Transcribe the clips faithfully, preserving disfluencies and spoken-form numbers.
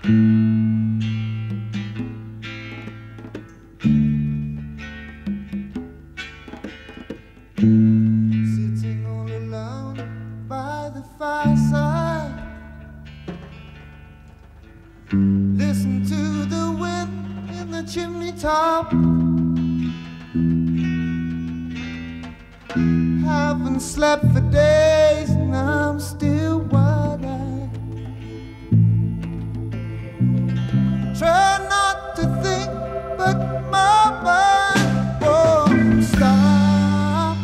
Sitting all alone by the fireside, listen to the wind in the chimney top. Haven't slept for days and I'm still wide-eyed. Try not to think, but my mind won't stop.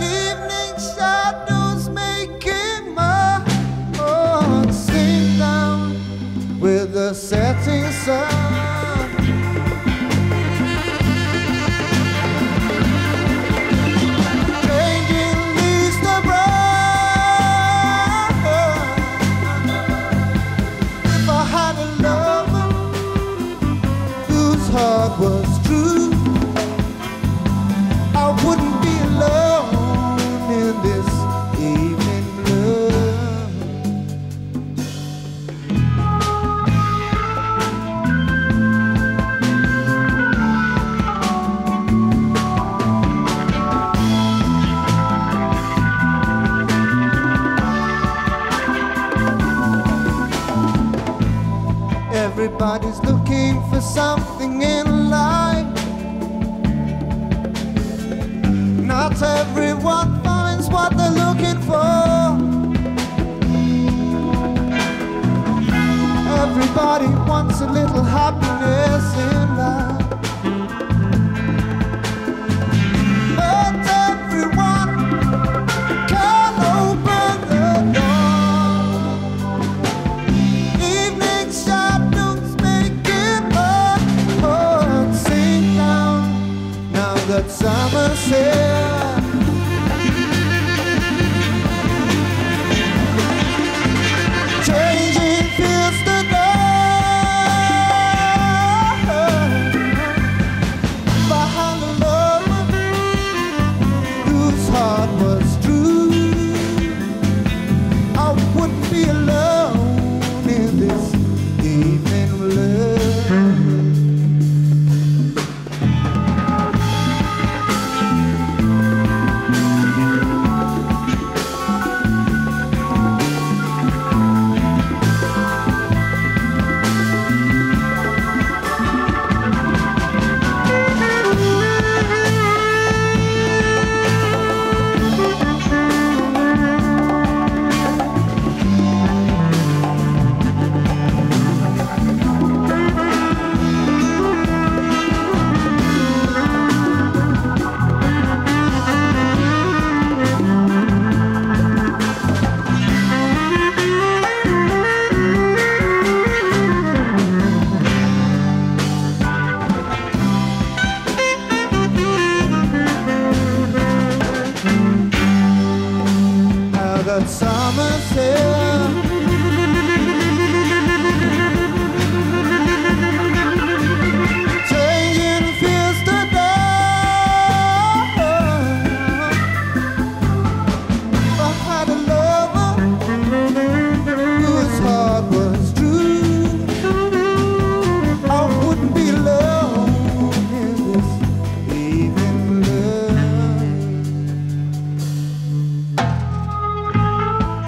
Evening shadows making my heart sink down with the setting sun. Was true, I wouldn't be alone in this evening blue. Everybody's looking for something in life. Not everyone finds what they're looking for. Everybody wants a little happiness in life, but everyone can open the door. Evening shadows making my heart sink down now that summer's here. That summer's here, changing feels today. If I had a lover whose heart was true, I wouldn't be alone in this evening love.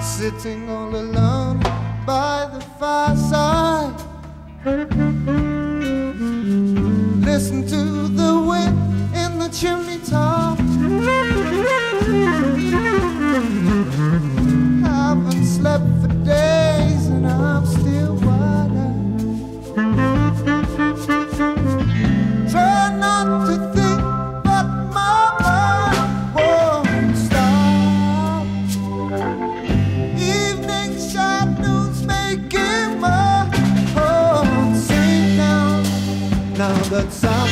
Sitting all alone by the fireside, listen to the wind in the chimney top. Haven't slept for days and I'm still wide-eyed. Try not to think, but my mind won't stop. That's